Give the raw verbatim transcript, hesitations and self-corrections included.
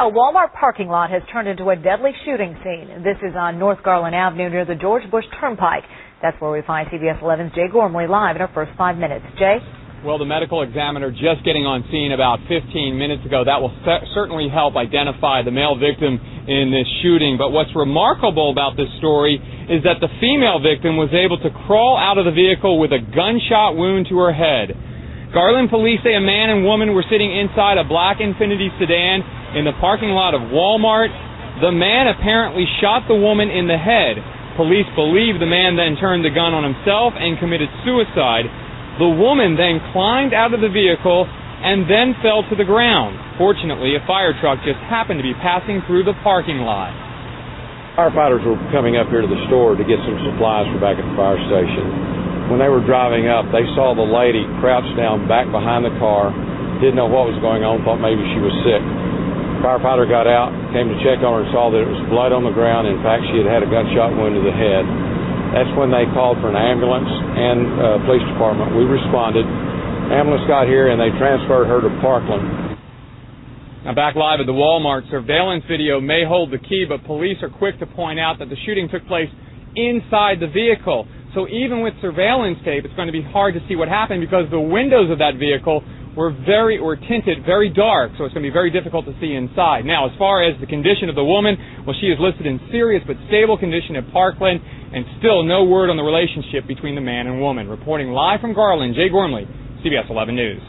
A Walmart parking lot has turned into a deadly shooting scene. This is on North Garland Avenue near the George Bush Turnpike. That's where we find C B S eleven's Jay Gormley live in our first five minutes. Jay? Well, the medical examiner just getting on scene about fifteen minutes ago. That will certainly help identify the male victim in this shooting. But what's remarkable about this story is that the female victim was able to crawl out of the vehicle with a gunshot wound to her head. Garland police say a man and woman were sitting inside a black Infiniti sedan in the parking lot of Walmart. The man apparently shot the woman in the head. Police believe the man then turned the gun on himself and committed suicide. The woman then climbed out of the vehicle and then fell to the ground. Fortunately, a fire truck just happened to be passing through the parking lot. Firefighters were coming up here to the store to get some supplies for back at the fire station. When they were driving up, they saw the lady crouched down back behind the car, didn't know what was going on, thought maybe she was sick. Firefighter got out, came to check on her, saw that it was blood on the ground. In fact, she had had a gunshot wound to the head. That's when they called for an ambulance and uh, police department. We responded. Ambulance got here, and they transferred her to Parkland. Now, back live at the Walmart, surveillance video may hold the key, but police are quick to point out that the shooting took place inside the vehicle. So even with surveillance tape, it's going to be hard to see what happened because the windows of that vehicle were very, or tinted, very dark, so it's going to be very difficult to see inside. Now, as far as the condition of the woman, well, she is listed in serious but stable condition at Parkland, and still no word on the relationship between the man and woman. Reporting live from Garland, Jay Gormley, C B S eleven News.